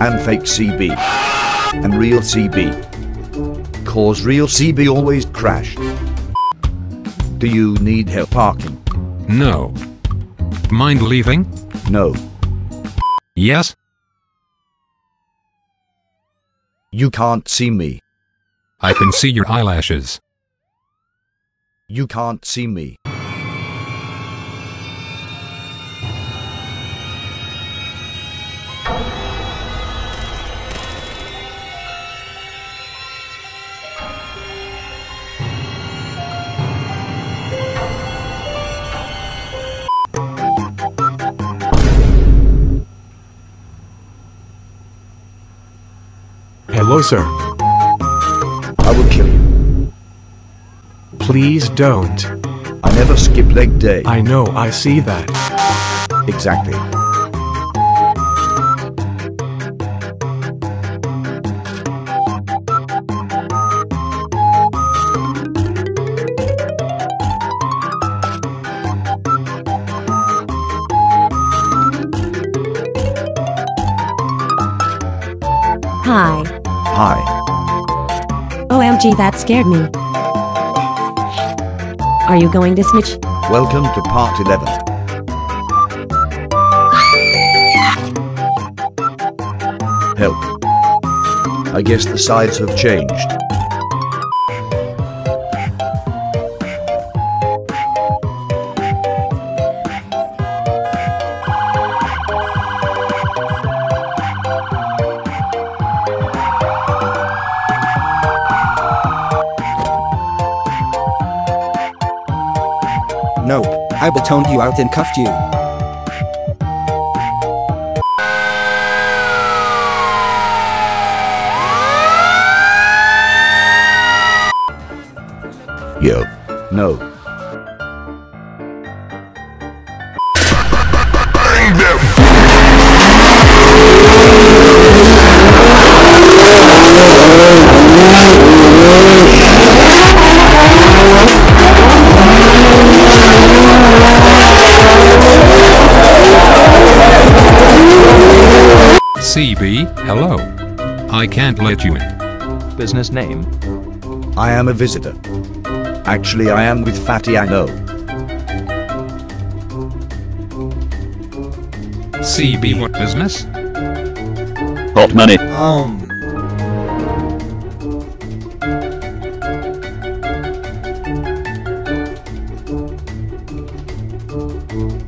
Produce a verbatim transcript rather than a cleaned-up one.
and fake C B, and real C B, cause real C B always crashed. Do you need help parking? No. Mind leaving? No. Yes? You can't see me. I can see your eyelashes. You can't see me. Hello, sir. I will kill you. Please don't. I never skip leg day. I know, I see that. Exactly. Hi. Hi. O M G, that scared me. Are you going to snitch? Welcome to part eleven. Help. I guess the sides have changed. Nope, I batoned you out and cuffed you. Yo, no. Bang them! C B, hello. I can't let you in. Business name? I am a visitor. Actually, I am with Fatty, I know. C B, what business? Hot money. Um. Thank you.